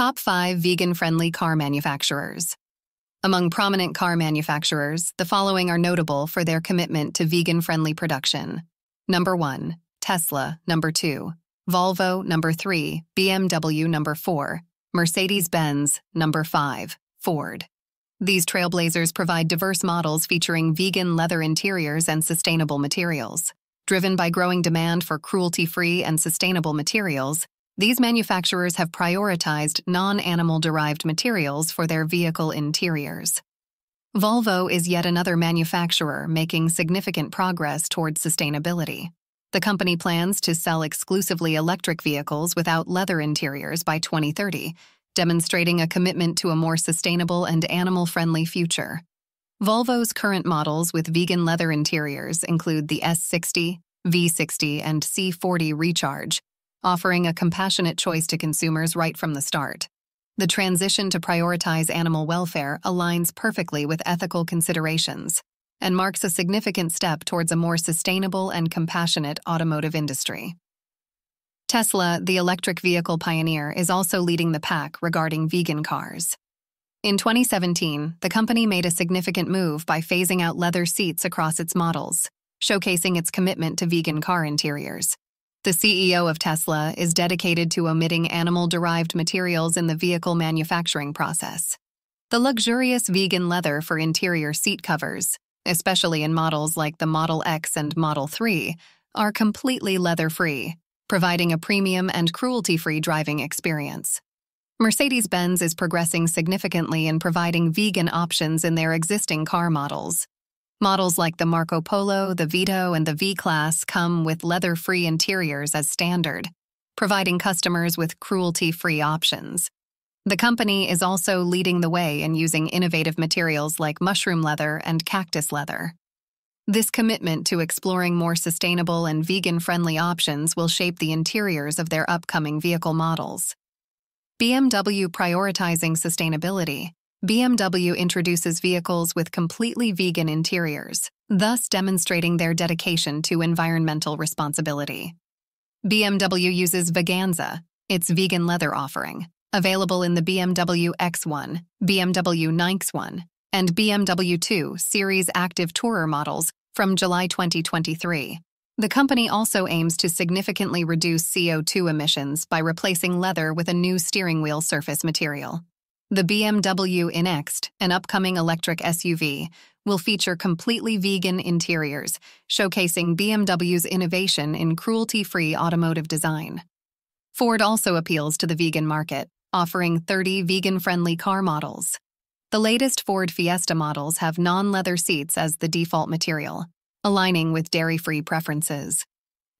Top 5 Vegan-Friendly Car Manufacturers. Among prominent car manufacturers, the following are notable for their commitment to vegan-friendly production. Number 1. Tesla. Number 2. Volvo. Number 3. BMW. Number 4. Mercedes-Benz. Number 5. Ford. These trailblazers provide diverse models featuring vegan leather interiors and sustainable materials. Driven by growing demand for cruelty-free and sustainable materials, these manufacturers have prioritized non-animal-derived materials for their vehicle interiors. Volvo is yet another manufacturer making significant progress towards sustainability. The company plans to sell exclusively electric vehicles without leather interiors by 2030, demonstrating a commitment to a more sustainable and animal-friendly future. Volvo's current models with vegan leather interiors include the S60, V60, and C40 Recharge, offering a compassionate choice to consumers right from the start. The transition to prioritize animal welfare aligns perfectly with ethical considerations and marks a significant step towards a more sustainable and compassionate automotive industry. Tesla, the electric vehicle pioneer, is also leading the pack regarding vegan cars. In 2017, the company made a significant move by phasing out leather seats across its models, showcasing its commitment to vegan car interiors. The CEO of Tesla is dedicated to omitting animal-derived materials in the vehicle manufacturing process. The luxurious vegan leather for interior seat covers, especially in models like the Model X and Model 3, are completely leather-free, providing a premium and cruelty-free driving experience. Mercedes-Benz is progressing significantly in providing vegan options in their existing car models. Models like the Marco Polo, the Vito, and the V-Class come with leather-free interiors as standard, providing customers with cruelty-free options. The company is also leading the way in using innovative materials like mushroom leather and cactus leather. This commitment to exploring more sustainable and vegan-friendly options will shape the interiors of their upcoming vehicle models. BMW prioritizing sustainability. BMW introduces vehicles with completely vegan interiors, thus demonstrating their dedication to environmental responsibility. BMW uses Veganza, its vegan leather offering, available in the BMW X1, BMW iX1, and BMW 2 Series Active Tourer models from July 2023. The company also aims to significantly reduce CO2 emissions by replacing leather with a new steering wheel surface material. The BMW iX, an upcoming electric SUV, will feature completely vegan interiors, showcasing BMW's innovation in cruelty-free automotive design. Ford also appeals to the vegan market, offering 30 vegan-friendly car models. The latest Ford Fiesta models have non-leather seats as the default material, aligning with dairy-free preferences.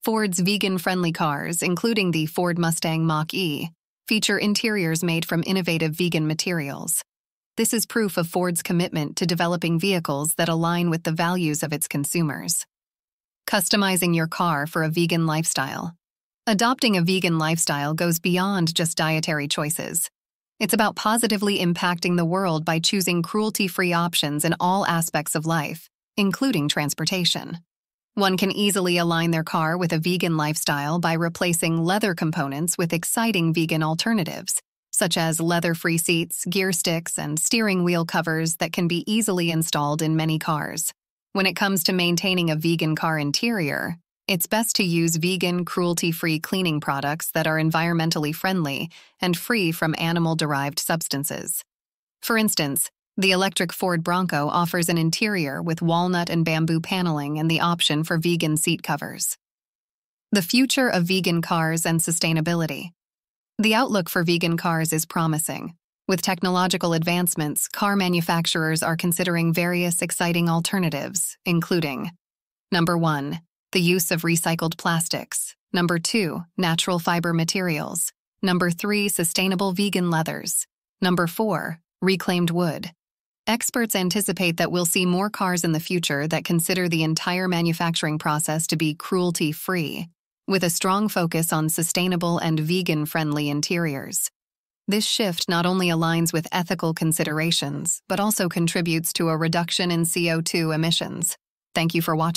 Ford's vegan-friendly cars, including the Ford Mustang Mach-E, feature interiors made from innovative vegan materials. This is proof of Ford's commitment to developing vehicles that align with the values of its consumers. Customizing your car for a vegan lifestyle. Adopting a vegan lifestyle goes beyond just dietary choices. It's about positively impacting the world by choosing cruelty-free options in all aspects of life, including transportation. One can easily align their car with a vegan lifestyle by replacing leather components with exciting vegan alternatives, such as leather-free seats, gear sticks, and steering wheel covers that can be easily installed in many cars. When it comes to maintaining a vegan car interior, it's best to use vegan, cruelty-free cleaning products that are environmentally friendly and free from animal-derived substances. For instance, the electric Ford Bronco offers an interior with walnut and bamboo paneling and the option for vegan seat covers. The future of vegan cars and sustainability. The outlook for vegan cars is promising. With technological advancements, car manufacturers are considering various exciting alternatives, including: Number 1. The use of recycled plastics. Number 2. Natural fiber materials. Number 3. Sustainable vegan leathers. Number 4. Reclaimed wood. Experts anticipate that we'll see more cars in the future that consider the entire manufacturing process to be cruelty-free, with a strong focus on sustainable and vegan-friendly interiors. This shift not only aligns with ethical considerations, but also contributes to a reduction in CO2 emissions. Thank you for watching.